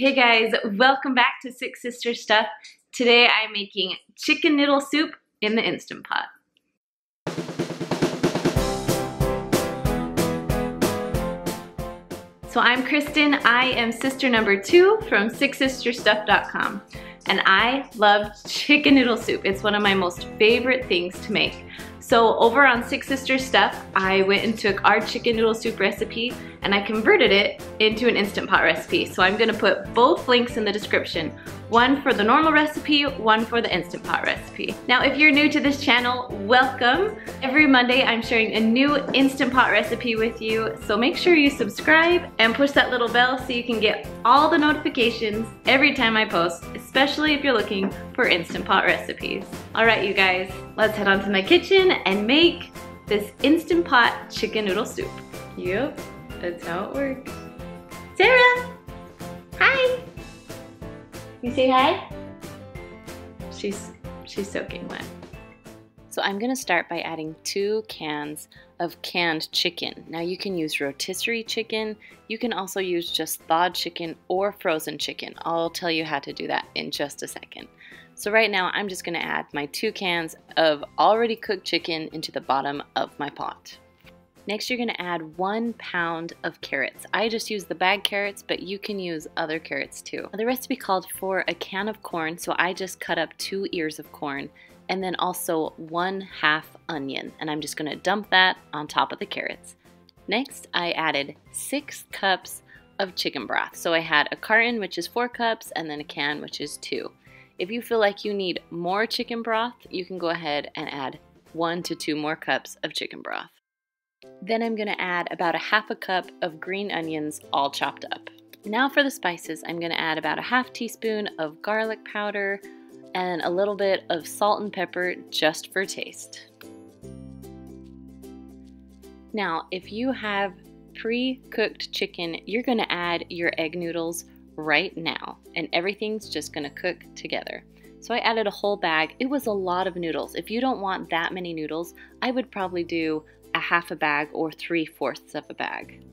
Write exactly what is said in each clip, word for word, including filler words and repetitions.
Hey guys, welcome back to Six Sisters' Stuff. Today I'm making chicken noodle soup in the Instant Pot. So I'm Kristen, I am sister number two from six sister stuff dot com. And I love chicken noodle soup. It's one of my most favorite things to make. So over on Six Sisters Stuff, I went and took our chicken noodle soup recipe and I converted it into an Instant Pot recipe. So I'm gonna put both links in the description. One for the normal recipe, one for the Instant Pot recipe. Now if you're new to this channel, welcome. Every Monday I'm sharing a new Instant Pot recipe with you, so make sure you subscribe and push that little bell so you can get all the notifications every time I post, especially if you're looking for Instant Pot recipes. All right you guys, let's head on to my kitchen and make this Instant Pot chicken noodle soup. Yep, that's how it works. Sarah, hi. You say hi? She's, she's soaking wet. So I'm gonna start by adding two cans of canned chicken. Now you can use rotisserie chicken, you can also use just thawed chicken or frozen chicken. I'll tell you how to do that in just a second. So right now I'm just gonna add my two cans of already cooked chicken into the bottom of my pot. Next you're gonna add one pound of carrots. I just use the bag carrots, but you can use other carrots too. The recipe called for a can of corn, so I just cut up two ears of corn and then also one half onion, and I'm just gonna dump that on top of the carrots. Next, I added six cups of chicken broth. So I had a carton, which is four cups, and then a can, which is two. If you feel like you need more chicken broth, you can go ahead and add one to two more cups of chicken broth. Then I'm gonna add about a half a cup of green onions all chopped up. Now for the spices, I'm gonna add about a half teaspoon of garlic powder and a little bit of salt and pepper just for taste. Now, if you have pre-cooked chicken, you're gonna add your egg noodles right now, and everything's just gonna cook together. So I added a whole bag. It was a lot of noodles. If you don't want that many noodles, I would probably do a half a bag or three-fourths of a bag.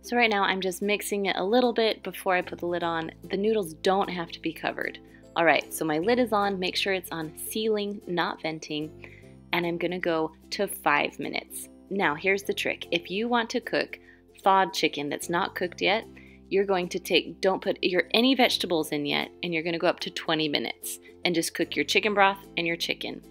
So right now I'm just mixing it a little bit before I put the lid on. The noodles don't have to be covered. All right, so my lid is on. Make sure it's on sealing, not venting, and I'm gonna go to five minutes. Now here's the trick. If you want to cook thawed chicken that's not cooked yet, you're going to take, don't put your any vegetables in yet, and you're gonna go up to twenty minutes and just cook your chicken broth and your chicken.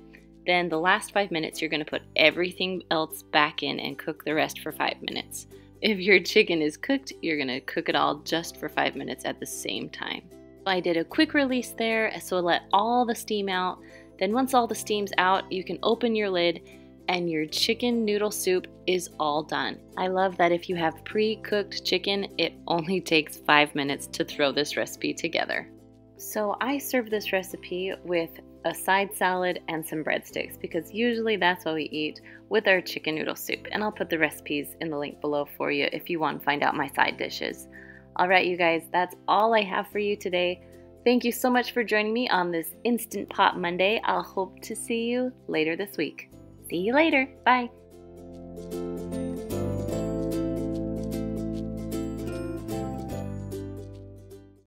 Then the last five minutes, you're gonna put everything else back in and cook the rest for five minutes. If your chicken is cooked, you're gonna cook it all just for five minutes at the same time. I did a quick release there, so let all the steam out. Then once all the steam's out, you can open your lid and your chicken noodle soup is all done. I love that if you have pre-cooked chicken, it only takes five minutes to throw this recipe together. So I serve this recipe with a side salad and some breadsticks because usually that's what we eat with our chicken noodle soup. And I'll put the recipes in the link below for you if you want to find out my side dishes. All right, you guys, that's all I have for you today. Thank you so much for joining me on this Instant Pot Monday. I'll hope to see you later this week. See you later. Bye.